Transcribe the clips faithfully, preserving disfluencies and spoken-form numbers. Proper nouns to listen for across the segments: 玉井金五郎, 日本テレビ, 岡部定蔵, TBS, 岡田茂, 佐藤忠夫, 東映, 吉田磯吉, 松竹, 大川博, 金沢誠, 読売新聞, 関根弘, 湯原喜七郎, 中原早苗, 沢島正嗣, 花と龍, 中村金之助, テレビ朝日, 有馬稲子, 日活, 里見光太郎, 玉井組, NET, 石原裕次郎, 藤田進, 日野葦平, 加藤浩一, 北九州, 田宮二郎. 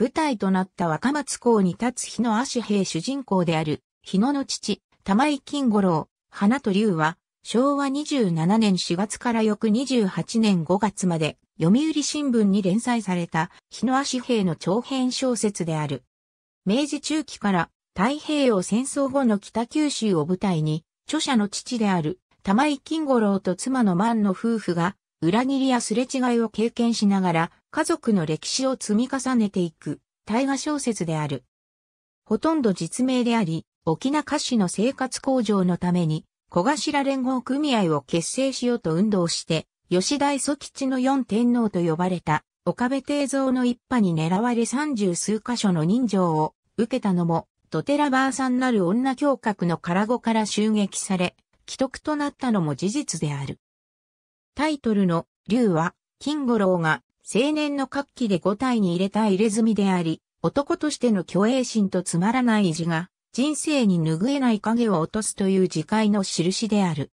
舞台となった若松公に立つ日野葦平主人公である、日野の父、玉井金五郎、花と龍は、しょうわにじゅうななねんしがつから翌にじゅうはちねんごがつまで、読売新聞に連載された日野葦平の長編小説である。明治中期から太平洋戦争後の北九州を舞台に、著者の父である玉井金五郎と妻の万の夫婦が、裏切りやすれ違いを経験しながら、家族の歴史を積み重ねていく、大河小説である。ほとんど実名であり、沖中市の生活向上のために、小頭連合組合を結成しようと運動して、吉田磯吉の四天王と呼ばれた、岡部定蔵の一派に狙われ三十数箇所の刃傷を受けたのも、ドテラバーさんなる女侠客の唐子から襲撃され、危篤となったのも事実である。タイトルの龍は、金五郎が青年の活気で五体に入れた入れ墨であり、男としての虚栄心とつまらない意地が、人生に拭えない影を落とすという自戒の印である。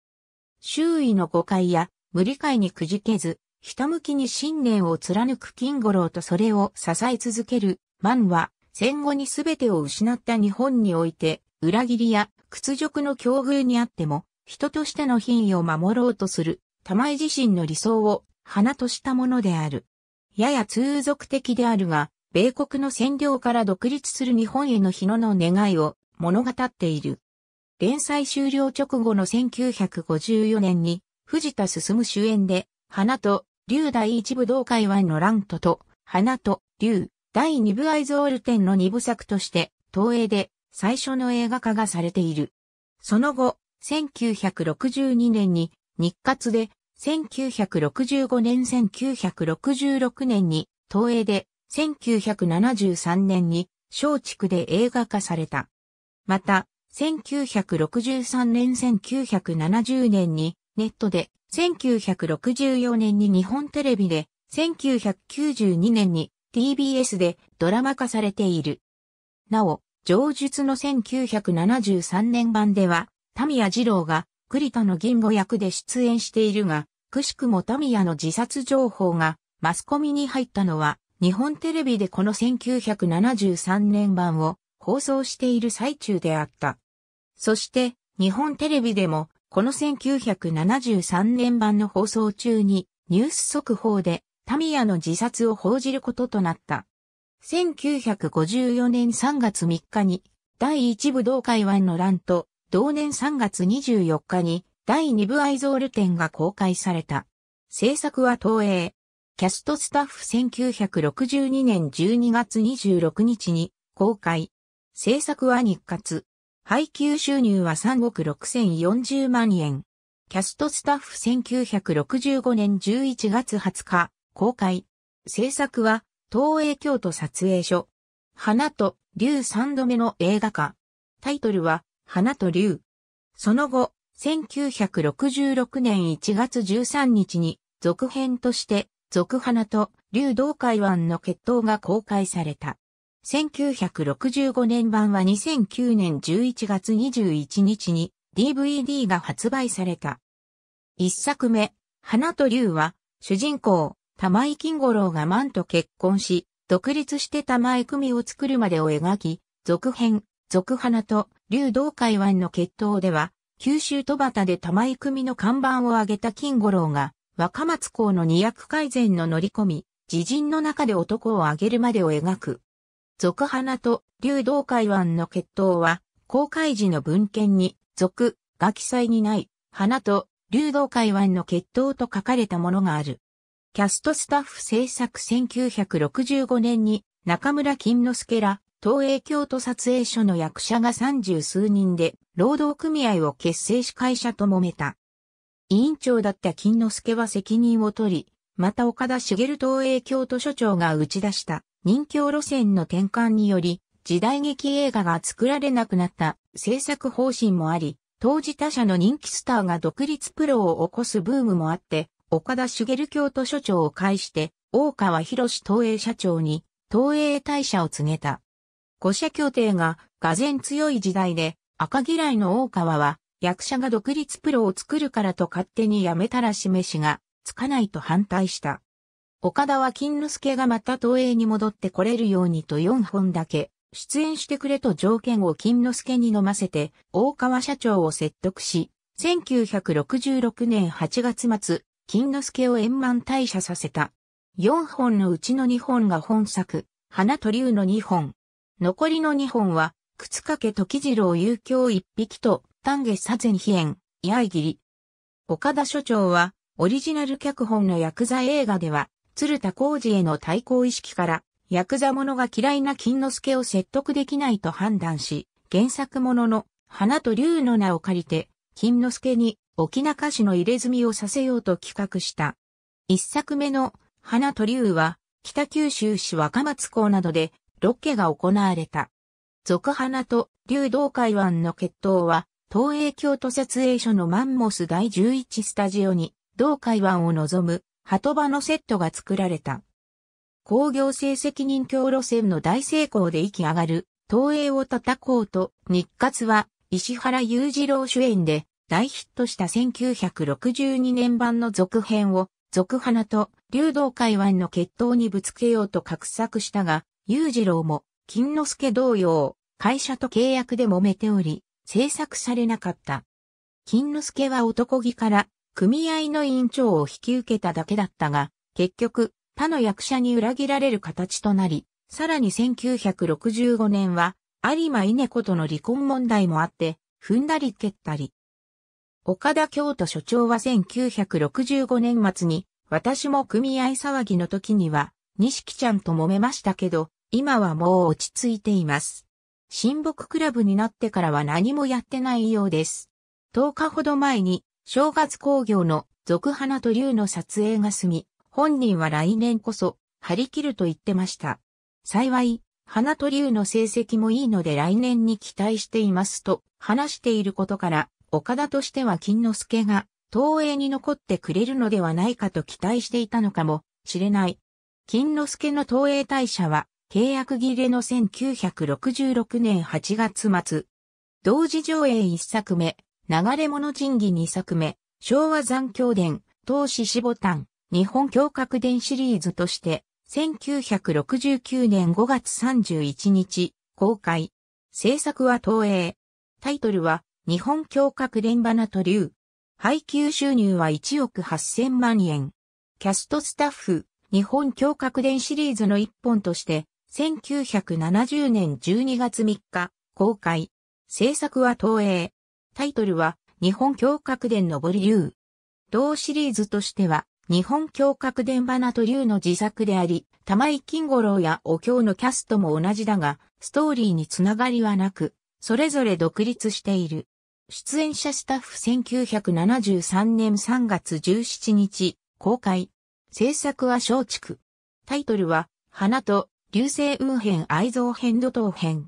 周囲の誤解や、無理解にくじけず、ひたむきに信念を貫く金五郎とそれを支え続ける万は、戦後に全てを失った日本において、裏切りや屈辱の境遇にあっても、人としての品位を守ろうとする、玉井自身の理想を花としたものである。やや通俗的であるが、米国の占領から独立する日本への日野の願いを物語っている。連載終了直後のせんきゅうひゃくごじゅうよねんに、藤田進主演で、花と龍第一部同会話のラントと、花と龍第二部アイゾール展の二部作として、東映で最初の映画化がされている。その後、せんきゅうひゃくろくじゅうにねんに日活で、せんきゅうひゃくろくじゅうごねん、せんきゅうひゃくろくじゅうろくねんに東映で、せんきゅうひゃくななじゅうさんねんに松竹で映画化された。また、せんきゅうひゃくろくじゅうさんねん、せんきゅうひゃくななじゅうねんに、ネットで、せんきゅうひゃくろくじゅうよねんに日本テレビで、せんきゅうひゃくきゅうじゅうにねんに ティービーエス でドラマ化されている。なお、上述のせんきゅうひゃくななじゅうさんねん版では、田宮二郎が栗田の銀吾役で出演しているが、くしくも田宮の自殺情報がマスコミに入ったのは、日本テレビでこのせんきゅうひゃくななじゅうさんねん版を放送している最中であった。そして、日本テレビでも、このせんきゅうひゃくななじゅうさんねん版の放送中にニュース速報で田宮の自殺を報じることとなった。せんきゅうひゃくごじゅうよねんさんがつみっかに第一部同会話の乱と同年さんがつにじゅうよっかに第二部アイゾール展が公開された。制作は東映。キャストスタッフせんきゅうひゃくろくじゅうにねんじゅうにがつにじゅうろくにちに公開。制作は日活。配給収入はさんおくろくせんよんじゅうまんえん。キャストスタッフせんきゅうひゃくろくじゅうごねんじゅういちがつはつか、公開。制作は、東映京都撮影所。花と龍さんどめの映画化。タイトルは、花と龍。その後、せんきゅうひゃくろくじゅうろくねんいちがつじゅうさんにちに、続編として、続花と龍同会話の決闘が公開された。せんきゅうひゃくろくじゅうごねん版はにせんきゅうねんじゅういちがつにじゅういちにちに ディーブイディー が発売された。一作目、花と龍は、主人公、玉井金五郎が万と結婚し、独立して玉井組を作るまでを描き、続編、続花と龍同会話の決闘では、九州戸端で玉井組の看板を上げた金五郎が、若松公の二役改善の乗り込み、自陣の中で男を上げるまでを描く。続花と龍同会話の決闘は、公開時の文献に、続が記載にない、花と龍同会話の決闘と書かれたものがある。キャストスタッフ制作せんきゅうひゃくろくじゅうごねんに、中村金之助ら、東映京都撮影所の役者が三十数人で、労働組合を結成し会社と揉めた。委員長だった金之助は責任を取り、また岡田茂東映京都所長が打ち出した。任侠路線の転換により、時代劇映画が作られなくなった制作方針もあり、当時他社の人気スターが独立プロを起こすブームもあって、岡田茂京都所長を介して、大川博東映社長に、東映退社を告げた。五社協定が、がぜん強い時代で、赤嫌いの大川は、役者が独立プロを作るからと勝手に辞めたら示しが、つかないと反対した。岡田は金之助がまた東映に戻ってこれるようにとよんほんだけ出演してくれと条件を金之助に飲ませて大川社長を説得し、せんきゅうひゃくろくじゅうろくねんはちがつまつ、金之助を円満退社させた。よんほんのうちのにほんが本作、花と竜のにほん。残りのにほんは、靴掛時次郎遊興いっぴきと、丹下左前飛燕、居合斬り。岡田所長は、オリジナル脚本のヤクザ映画では、鶴田浩二への対抗意識から、ヤクザものが嫌いな金之助を説得できないと判断し、原作ものの、花と竜の名を借りて、金之助に、沖中市の入れ墨をさせようと企画した。一作目の、花と竜は、北九州市若松港などで、ロケが行われた。続花と竜同海湾の決闘は、東映京都撮影所のマンモスだいじゅういちスタジオに、同海湾を望む、波止場のセットが作られた。興行成績任強路線の大成功で息上がる、東映を叩こうと、日活は、石原裕次郎主演で、大ヒットしたせんきゅうひゃくろくじゅうにねん版の続編を、続花と竜同海湾の決闘にぶつけようと画策したが、裕次郎も金之助同様、会社と契約で揉めており、制作されなかった。金之助は男気から組合の委員長を引き受けただけだったが、結局他の役者に裏切られる形となり、さらにせんきゅうひゃくろくじゅうごねんは有馬稲子との離婚問題もあって、踏んだり蹴ったり。岡田京都所長はせんきゅうひゃくろくじゅうごねんまつに、私も組合騒ぎの時には、錦ちゃんと揉めましたけど、今はもう落ち着いています。親睦クラブになってからは何もやってないようです。とおかほど前に、正月興行の続花と竜の撮影が済み、本人は来年こそ、張り切ると言ってました。幸い、花と竜の成績もいいので来年に期待していますと、話していることから、岡田としては金之助が東映に残ってくれるのではないかと期待していたのかもしれない。金之助の東映退社は契約切れのせんきゅうひゃくろくじゅうろくねんはちがつまつ。同時上映いっさくめ、流れ物仁義にさくめ、昭和残響伝、東市死牡丹、日本侠客伝シリーズとして、せんきゅうひゃくろくじゅうきゅうねんごがつさんじゅういちにち、公開。制作は東映。タイトルは、日本侠客伝花と竜。配給収入はいちおくはっせんまんえん。キャストスタッフ、日本侠客伝シリーズの一本として、せんきゅうひゃくななじゅうねんじゅうにがつみっか、公開。制作は東映。タイトルは、日本侠客伝昇竜。同シリーズとしては、日本侠客伝花と竜の自作であり、玉井金五郎やお京のキャストも同じだが、ストーリーにつながりはなく、それぞれ独立している。出演者スタッフせんきゅうひゃくななじゅうさんねんさんがつじゅうしちにち、公開。制作は松竹。タイトルは、花と、竜星雲編愛憎編怒涛編。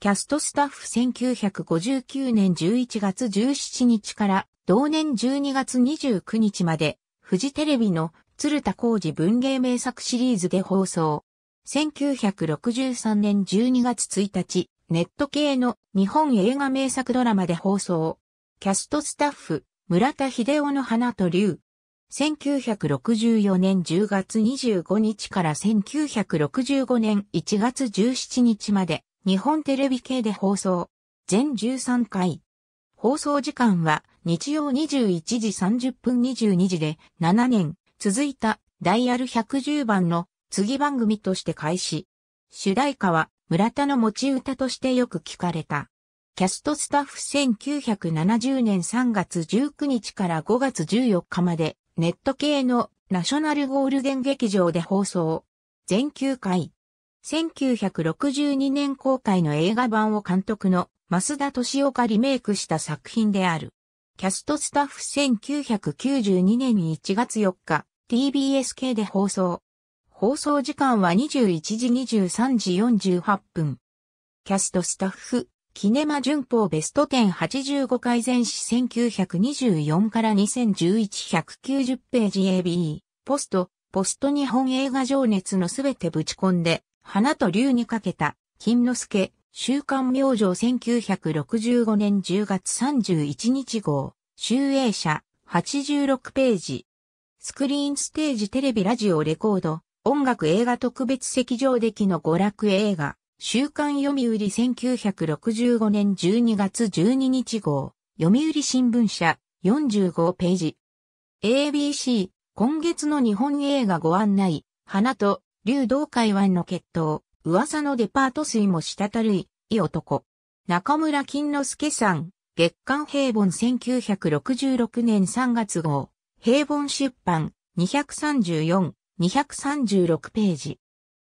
キャストスタッフせんきゅうひゃくごじゅうきゅうねんじゅういちがつじゅうしちにちから、同年じゅうにがつにじゅうくにちまで、フジテレビの鶴田浩二文芸名作シリーズで放送。せんきゅうひゃくろくじゅうさんねんじゅうにがつついたち、ネット系の日本映画名作ドラマで放送。キャストスタッフ、村田秀夫の花と竜。せんきゅうひゃくろくじゅうよねんじゅうがつにじゅうごにちからせんきゅうひゃくろくじゅうごねんいちがつじゅうしちにちまで日本テレビ系で放送。全じゅうさんかい。放送時間は日曜にじゅういちじさんじゅっぷんにじゅうにじでななねん続いたダイヤルひゃくじゅうばんの次番組として開始。主題歌は村田の持ち歌としてよく聞かれた。キャストスタッフせんきゅうひゃくななじゅうねんさんがつじゅうくにちからごがつじゅうよっかまでネット系のナショナルゴールデン劇場で放送。全きゅうかい。せんきゅうひゃくろくじゅうにねん公開の映画版を監督の増田俊夫がリメイクした作品である。キャストスタッフせんきゅうひゃくきゅうじゅうにねんいちがつよっか ティービーエス 系で放送。放送時間はにじゅういちじにじゅうさんじよんじゅうはっぷん。キャストスタッフ。キネマ旬報ベストじゅうはちじゅうごかい全史せんきゅうひゃくにじゅうよんからにせんじゅういちひゃくきゅうじゅうページ エービー、ポスト、ポスト日本映画情熱のすべてぶち込んで、花と竜にかけた、金之助、週刊明星せんきゅうひゃくろくじゅうごねんじゅうがつさんじゅういちにち号、集英社、はちじゅうろくページ。スクリーンステージテレビラジオレコード、音楽映画特別席上劇の娯楽映画、週刊読売せんきゅうひゃくろくじゅうごねんじゅうにがつじゅうににち号、読売新聞社よんじゅうごページ。エービーシー、今月の日本映画ご案内、花と竜道会湾の決闘、噂のデパート水も滴るいい男。中村金之助さん、月刊平凡せんきゅうひゃくろくじゅうろくねんさんがつ号、平凡出版にひゃくさんじゅうよん、にひゃくさんじゅうろくページ。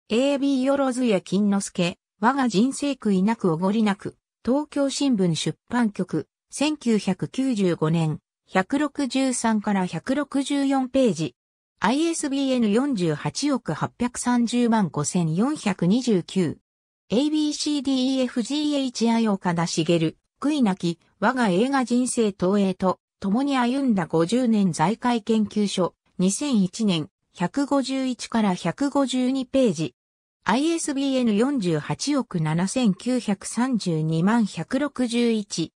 エービー よろずや金之助、我が人生悔いなくおごりなく、東京新聞出版局、せんきゅうひゃくきゅうじゅうごねん、ひゃくろくじゅうさんからひゃくろくじゅうよんページ。アイエスビーエヌ よんじゅうはちおくはっぴゃくさんじゅうまんごせんよんひゃくにじゅうきゅう。エービーシーディーイーエフジーエイチアイ 岡田茂、悔いなき、我が映画人生投影と、共に歩んだごじゅうねん財界研究所、にせんいちねん、ひゃくごじゅういちからひゃくごじゅうにページ。アイエスビーエヌ よんじゅうはちおくななせんきゅうひゃくさんじゅうにまんひゃくろくじゅういち。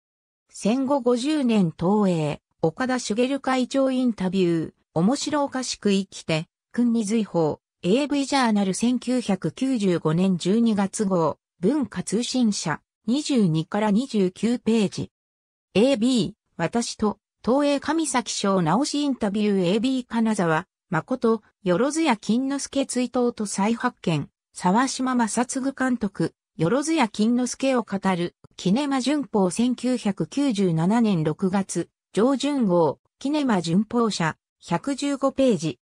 戦後ごじゅうねん東映、岡田茂会長インタビュー、面白おかしく生きて、君に随報、エーブイ ジャーナルせんきゅうひゃくきゅうじゅうごねんじゅうにがつ号、文化通信社、にじゅうにからにじゅうきゅうページ。エービー、私と、東映上崎省直しインタビュー エービー 金沢。誠、よろずや金之助追悼と再発見、沢島正嗣監督、よろずや金之助を語る、キネマ旬報せんきゅうひゃくきゅうじゅうななねんろくがつじょうじゅん号、キネマ旬報社、ひゃくじゅうごページ。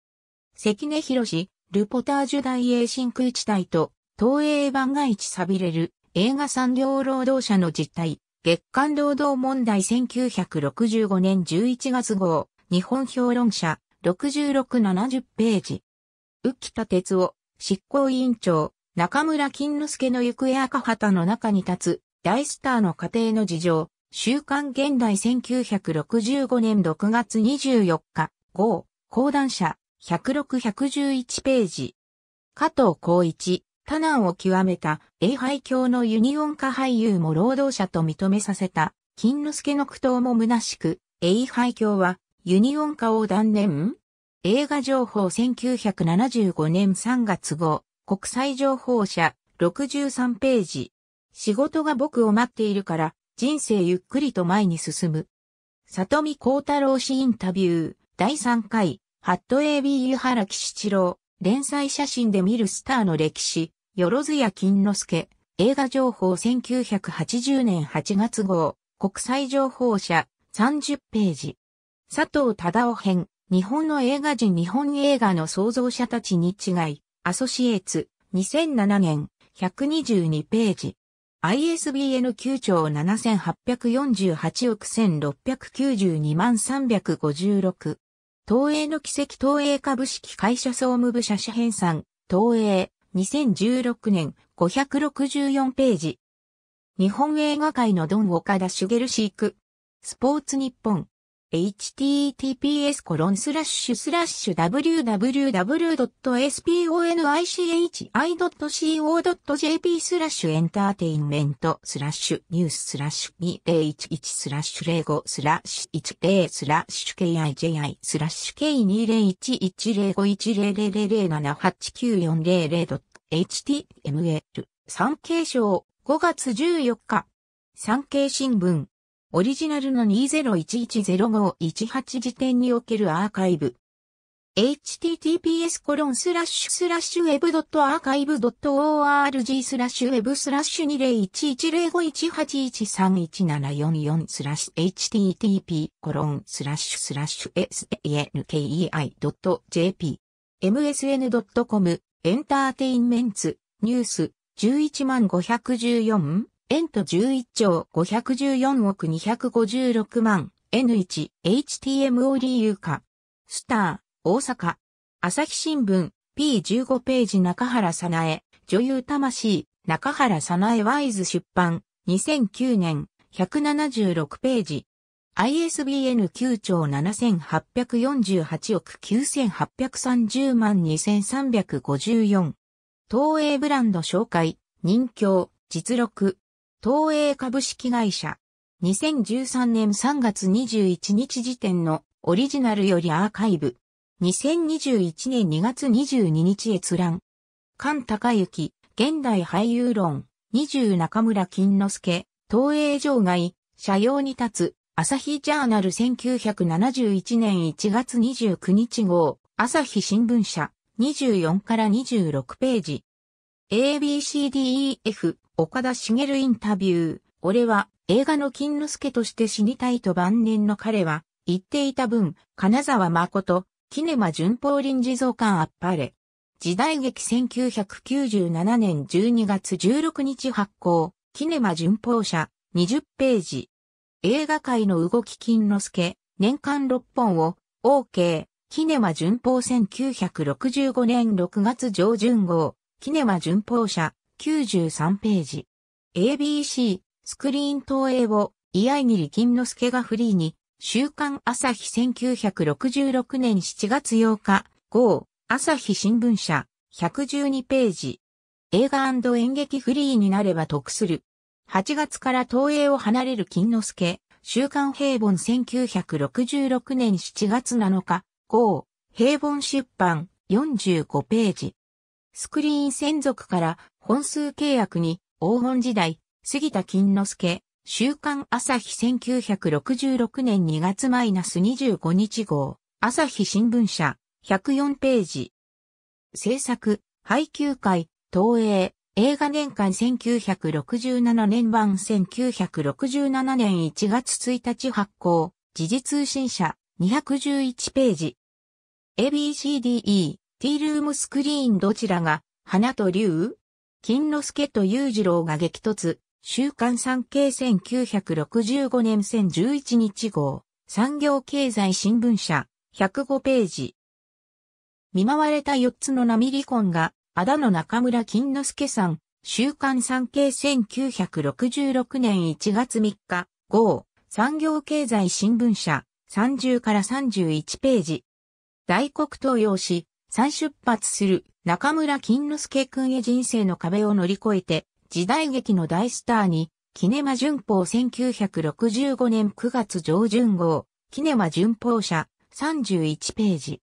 関根弘、ルポタージュ大英真空地帯と、東映番外地さびれる、映画産業労働者の実態、月刊労働問題せんきゅうひゃくろくじゅうごねんじゅういちがつ号、日本評論社、ろくじゅうろく、ななじゅうページ。浮田哲夫、執行委員長、中村金之助の行方赤旗の中に立つ、大スターの家庭の事情、週刊現代せんきゅうひゃくろくじゅうごねんろくがつにじゅうよっか、号、講談社、ひゃくろく、ひゃくじゅういちページ。加藤浩一、多難を極めた、礼拝教のユニオン化俳優も労働者と認めさせた、金之助の苦闘も虚しく、礼拝教は、ユニオン化を断念？映画情報せんきゅうひゃくななじゅうごねんさんがつ号、国際情報社、ろくじゅうさんページ。仕事が僕を待っているから、人生ゆっくりと前に進む。里見光太郎氏インタビュー、だいさんかい、ハット エービー 湯原喜七郎、連載写真で見るスターの歴史、よろずや金之助、映画情報せんきゅうひゃくはちじゅうねんはちがつ号、国際情報社、さんじゅうページ。佐藤忠夫編、日本の映画人日本映画の創造者たちに違い、アソシエーツ、にせんななねん、ひゃくにじゅうにページ。アイエスビーエヌ きゅうちょうななせんはっぴゃくよんじゅうはちおくせんろっぴゃくきゅうじゅうにまんさんびゃくごじゅうろく。東映の奇跡東映株式会社総務部社紙編纂、東映、にせんじゅうろくねん、ごひゃくろくじゅうよんページ。日本映画界のドン岡田茂飼育。スポーツ日本。エイチティーティーピーエス コロンスラッシュスラッシュ ダブリューダブリューダブリュー ドット エスピーオーエヌアイシーエイチアイ ドット シーオー ドット ジェーピー スラッシュエンターテインメントスラッシュニューススラッシュニューススラッシュエイチアイスラッシュケイアイジェイアイスラッシュケイにーゼロいちいちゼロごいちゼロゼロゼロななはちきゅうよんゼロゼロドット エイチティーエムエル 産経省ごがつじゅうよっか産経新聞オリジナルのにーゼロいちいちゼロごいちはち時点におけるアーカイブ。エイチティーティーピーエス コロンスラッシュスラッシュウェブ ドット アーカイブ ドット オーアールジー スラッシュウェブ スラッシュにーゼロいちいちゼロごいちはちいちさんいちななよんよんスラッシュエイチティーティーピー コロンスラッシュスラッシュエスエヌ ドット コム エンターテインメンツニュース じゅういちまんごひゃくじゅうよん 円とじゅういっちょうごひゃくじゅうよんおくにひゃくごじゅうろくまん エヌワン エイチティーエムオーディーユー 化スター、大阪。朝日新聞、ピーじゅうご ページ中原早苗、女優魂、中原早苗ワイズ出版、にせんきゅうねん、ひゃくななじゅうろくページ。アイエスビーエヌ きゅうちょうななせんはっぴゃくよんじゅうはちおくきゅうせんはっぴゃくさんじゅうまんにせんさんびゃくごじゅうよん。東映ブランド紹介、任侠、実録。東映株式会社。にせんじゅうさんねんさんがつにじゅういちにち時点のオリジナルよりアーカイブ。にせんにじゅういちねんにがつにじゅうににち閲覧。菅隆之、現代俳優論、にじゅう中村金之助、東映場外、斜陽に立つ、朝日ジャーナルせんきゅうひゃくななじゅういちねんいちがつにじゅうくにち号、朝日新聞社、にじゅうよんからにじゅうろくページ。エービーシーディーイーエフ、岡田茂インタビュー。俺は映画の金之助として死にたいと晩年の彼は言っていた分、金沢誠、キネマ旬報臨時増刊あっぱれ。時代劇せんきゅうひゃくきゅうじゅうななねんじゅうにがつじゅうろくにち発行、キネマ旬報社、にじゅうページ。映画界の動き金之助、年間ろっぽんを、OK、キネマ旬報せんきゅうひゃくろくじゅうごねんろくがつじょうじゅん号、キネマ旬報社、きゅうじゅうさんページ。エービーシー、スクリーン投影を、居合切金之助がフリーに、週刊朝日せんきゅうひゃくろくじゅうろくねんしちがつようか号、朝日新聞社、ひゃくじゅうにページ。映画&演劇フリーになれば得する。はちがつから東映を離れる金之助、週刊平凡せんきゅうひゃくろくじゅうろくねんしちがつなのか号、平凡出版、よんじゅうごページ。スクリーン専属から本数契約に、黄金時代、杉田金之助、週刊朝日せんきゅうひゃくろくじゅうろくねんにがつにじゅうごにち号、朝日新聞社、ひゃくよんページ。制作、配給会、東映、映画年間せんきゅうひゃくろくじゅうななねんばんせんきゅうひゃくろくじゅうななねんいちがつついたち発行、時事通信社、にひゃくじゅういちページ。エービーシーディーイー、ティールームスクリーンどちらが、花と竜？金之助と裕次郎が激突、週刊産経せんきゅうひゃくろくじゅうごねんせんじゅういちにち号、産業経済新聞社、ひゃくごページ。見舞われたよっつの波離婚が、安田の中村金之助さん、週刊産経せんきゅうひゃくろくじゅうろくねんいちがつみっか号、産業経済新聞社、さんじゅうからさんじゅういちページ。大黒東洋誌、再出発する。中村金之助君へ人生の壁を乗り越えて、時代劇の大スターに、キネマ旬報せんきゅうひゃくろくじゅうごねんくがつじょうじゅん号、キネマ旬報社、さんじゅういちページ。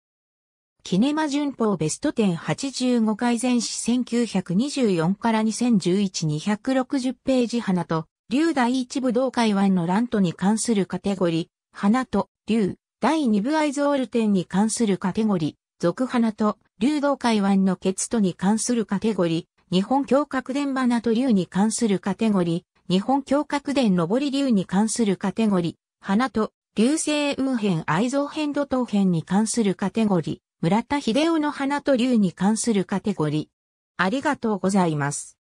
キネマ旬報ベストじゅうはちじゅうごかいぜん史せんきゅうひゃくにじゅうよんからにせんじゅういちにひゃくろくじゅうページ花と、竜第一部同会湾の乱とに関するカテゴリー、花と、竜、第二部アイゾール展に関するカテゴリー、続花と、竜同海湾のケツとに関するカテゴリー、日本橋郭伝花と竜に関するカテゴリー、日本橋郭伝上り竜に関するカテゴリー、花と、竜星雲編愛憎編土頭編に関するカテゴリー、村田秀夫の花と竜に関するカテゴリー。ありがとうございます。